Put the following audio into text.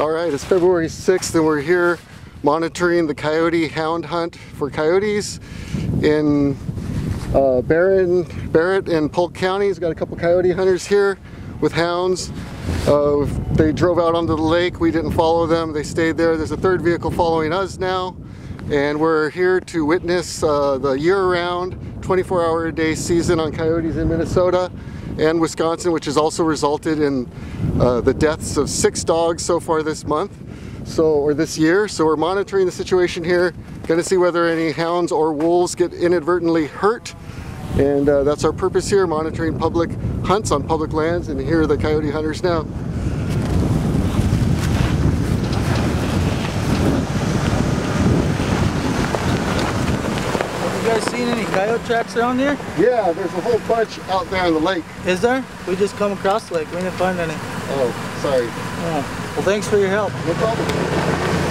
All right, it's February 6th and we're here monitoring the coyote hound hunt for coyotes in Barrett and Polk counties. Got a couple coyote hunters here with hounds. They drove out onto the lake. We didn't follow them. They stayed there. There's a third vehicle following us now. And we're here to witness the year-round 24-hour-a-day season on coyotes in Minnesota and Wisconsin, which has also resulted in the deaths of 6 dogs so far this month, or this year. So we're monitoring the situation here, gonna see whether any hounds or wolves get inadvertently hurt. And that's our purpose here, monitoring public hunts on public lands. And here are the coyote hunters now. Have you guys seen any coyote tracks around here? Yeah, there's a whole bunch out there on the lake. Is there? We just come across the lake. We didn't find any. Oh, sorry. Yeah. Well, thanks for your help. No problem.